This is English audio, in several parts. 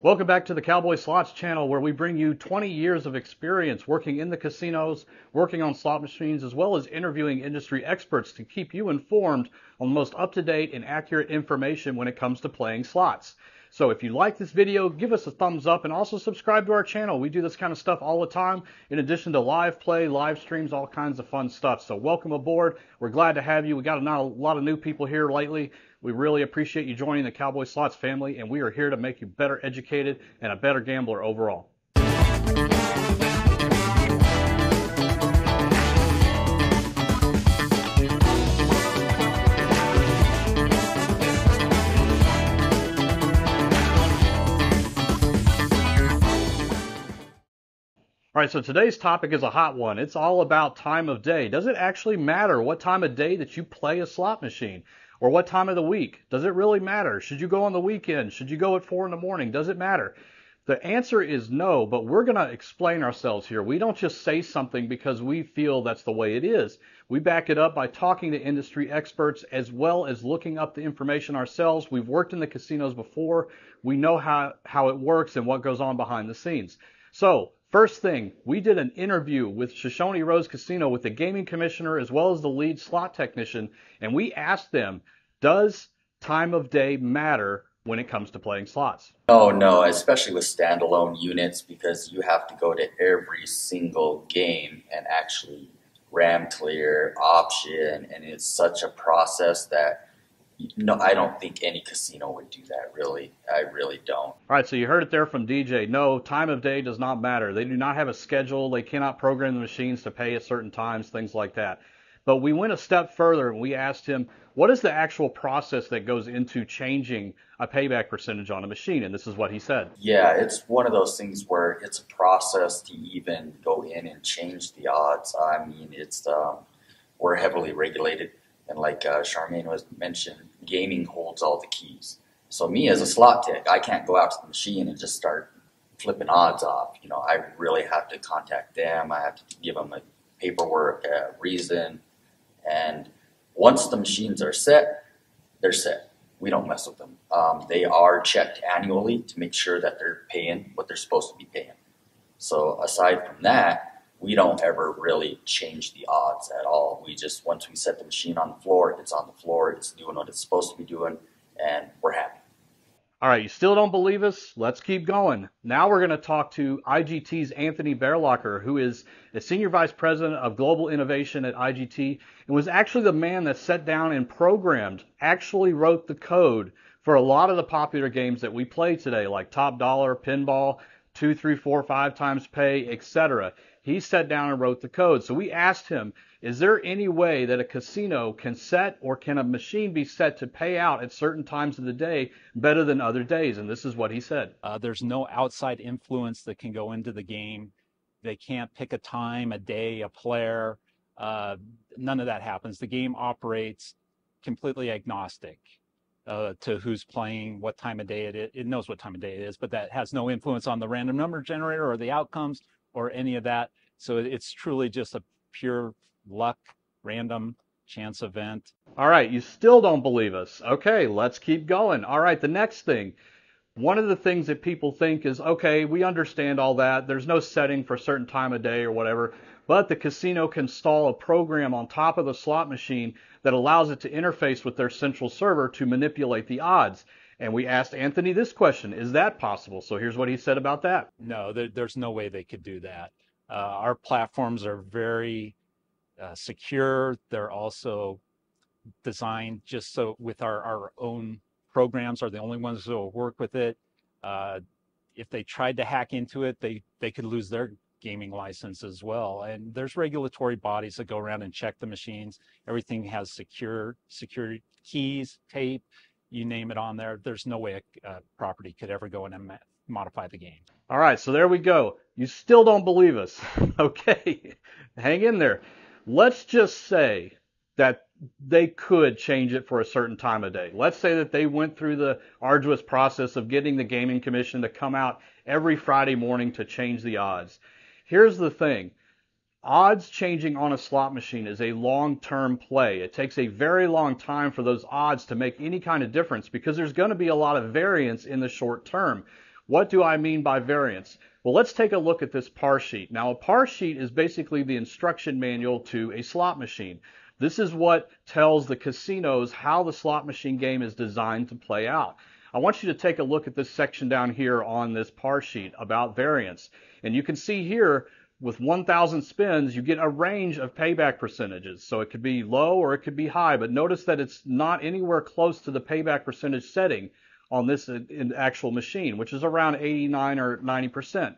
Welcome back to the Cowboy Slots channel, where we bring you 20 years of experience working in the casinos, working on slot machines, as well as interviewing industry experts to keep you informed on the most up-to-date and accurate information when it comes to playing slots. So if you like this video, give us a thumbs up and also subscribe to our channel. We do this kind of stuff all the time, in addition to live play, live streams, all kinds of fun stuff. So welcome aboard. We're glad to have you. We got a lot of new people here lately. We really appreciate you joining the Cowboy Slots family, and we are here to make you better educated and a better gambler overall. All right, so today's topic is a hot one. It's all about time of day. Does it actually matter what time of day that you play a slot machine? Or what time of the week? Does it really matter? Should you go on the weekend? Should you go at 4 in the morning? Does it matter? The answer is no, but we're going to explain ourselves here. We don't just say something because we feel that's the way it is. We back it up by talking to industry experts as well as looking up the information ourselves. We've worked in the casinos before. We know how it works and what goes on behind the scenes. So, first thing, we did an interview with Shoshone Rose Casino with the gaming commissioner as well as the lead slot technician, and we asked them, does time of day matter when it comes to playing slots? Oh, no, especially with standalone units, because you have to go to every single game and actually RAM clear, option, and it's such a process that no, I don't think any casino would do that, really. I really don't. All right, so you heard it there from DJ. No, time of day does not matter. They do not have a schedule. They cannot program the machines to pay at certain times, things like that. But we went a step further, and we asked him, what is the actual process that goes into changing a payback percentage on a machine? And this is what he said. Yeah, it's one of those things where it's a process to even go in and change the odds. I mean, it's we're heavily regulated. And like Charmaine was mentioned, gaming holds all the keys. So me as a slot tech, I can't go out to the machine and just start flipping odds off. You know, I really have to contact them. I have to give them a paperwork, a reason. And once the machines are set, they're set. We don't mess with them. They are checked annually to make sure that they're paying what they're supposed to be paying. So aside from that, we don't ever really change the odds at all. We just, once we set the machine on the floor, it's on the floor, it's doing what it's supposed to be doing, and we're happy. All right, you still don't believe us? Let's keep going. Now we're going to talk to IGT's Anthony Baerlacher, who is the Senior Vice President of Global Innovation at IGT, and was actually the man that sat down and programmed, actually wrote the code for a lot of the popular games that we play today, like Top Dollar, Pinball, 2, 3, 4, 5 times pay, etc. He sat down and wrote the code. So we asked him, is there any way that a casino can set, or can a machine be set to pay out at certain times of the day better than other days? And this is what he said. There's no outside influence that can go into the game. They can't pick a time, a day, a player. None of that happens. The game operates completely agnostic to who's playing, what time of day it is. It knows what time of day it is, but that has no influence on the random number generator or the outcomes or any of that. So it's truly just a pure luck, random chance event. All right, you still don't believe us. Okay, let's keep going. All right, the next thing. One of the things that people think is, okay, we understand all that. There's no setting for a certain time of day or whatever, but the casino can install a program on top of the slot machine that allows it to interface with their central server to manipulate the odds. And we asked Anthony this question, is that possible? So here's what he said about that. No, there's no way they could do that. Our platforms are very secure. They're also designed just so with our own programs are the only ones that will work with it. If they tried to hack into it, they could lose their gaming license as well. And there's regulatory bodies that go around and check the machines. Everything has secure keys, tape, you name it on there. There's no way a property could ever go in and modify the game. All right, so there we go. You still don't believe us. Okay, hang in there. Let's just say that they could change it for a certain time of day. Let's say that they went through the arduous process of getting the gaming commission to come out every Friday morning to change the odds. Here's the thing. Odds changing on a slot machine is a long-term play. It takes a very long time for those odds to make any kind of difference because there's going to be a lot of variance in the short term. What do I mean by variance? Well, let's take a look at this par sheet. Now, a par sheet is basically the instruction manual to a slot machine. This is what tells the casinos how the slot machine game is designed to play out. I want you to take a look at this section down here on this par sheet about variance. And you can see here, with 1,000 spins, you get a range of payback percentages. So it could be low or it could be high, but notice that it's not anywhere close to the payback percentage setting on this actual machine, which is around 89 or 90%.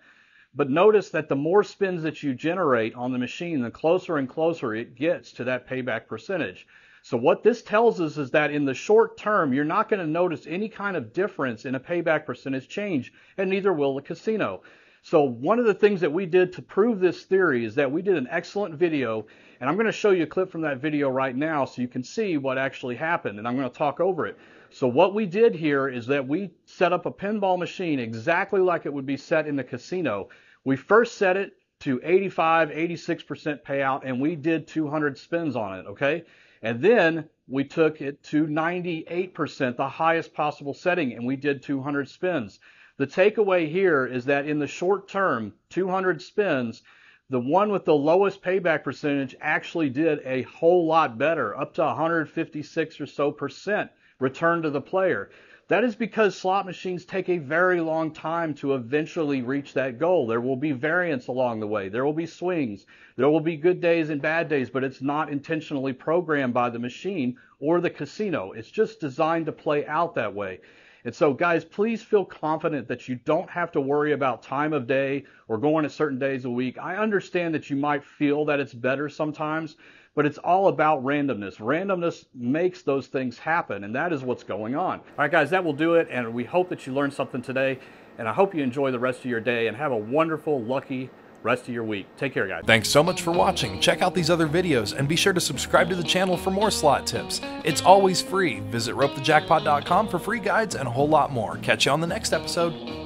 But notice that the more spins that you generate on the machine, the closer and closer it gets to that payback percentage. So what this tells us is that in the short term, you're not going to notice any kind of difference in a payback percentage change, and neither will the casino. So one of the things that we did to prove this theory is that we did an excellent video, and I'm going to show you a clip from that video right now so you can see what actually happened, and I'm going to talk over it. So what we did here is that we set up a pinball machine exactly like it would be set in the casino. We first set it to 85, 86% payout, and we did 200 spins on it, okay? And then we took it to 98%, the highest possible setting, and we did 200 spins. The takeaway here is that in the short term, 200 spins, the one with the lowest payback percentage actually did a whole lot better, up to 156 or so percent return to the player. That is because slot machines take a very long time to eventually reach that goal. There will be variance along the way. There will be swings. There will be good days and bad days, but it's not intentionally programmed by the machine or the casino. It's just designed to play out that way. And so, guys, please feel confident that you don't have to worry about time of day or going to certain days a week. I understand that you might feel that it's better sometimes, but it's all about randomness. Randomness makes those things happen, and that is what's going on. All right, guys, that will do it, and we hope that you learned something today, and I hope you enjoy the rest of your day and have a wonderful, lucky rest of your week. Take care, guys. Thanks so much for watching. Check out these other videos and be sure to subscribe to the channel for more slot tips. It's always free. Visit RopeTheJackpot.com for free guides and a whole lot more. Catch you on the next episode.